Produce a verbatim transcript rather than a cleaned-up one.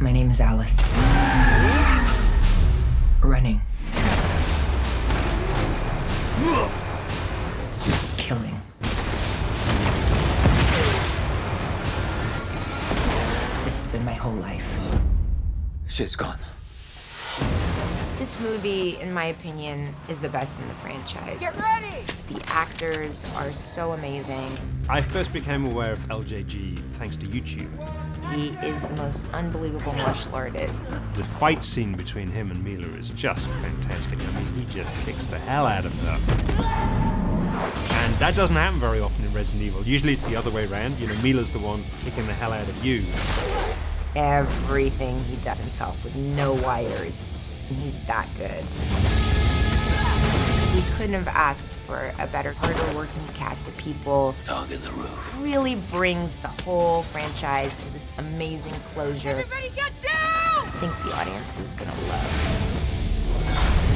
My name is Alice. Running. Killing. This has been my whole life. She's gone. This movie, in my opinion, is the best in the franchise. Get ready! The actors are so amazing. I first became aware of L J G thanks to YouTube. He is the most unbelievable martial artist. The fight scene between him and Mila is just fantastic. I mean, he just kicks the hell out of her. And that doesn't happen very often in Resident Evil. Usually it's the other way around. You know, Mila's the one kicking the hell out of you. Everything he does himself with no wires. He's that good. We couldn't have asked for a better, harder working cast of people. Dog in the roof. Really brings the whole franchise to this amazing closure. Everybody get down! I think the audience is gonna love it.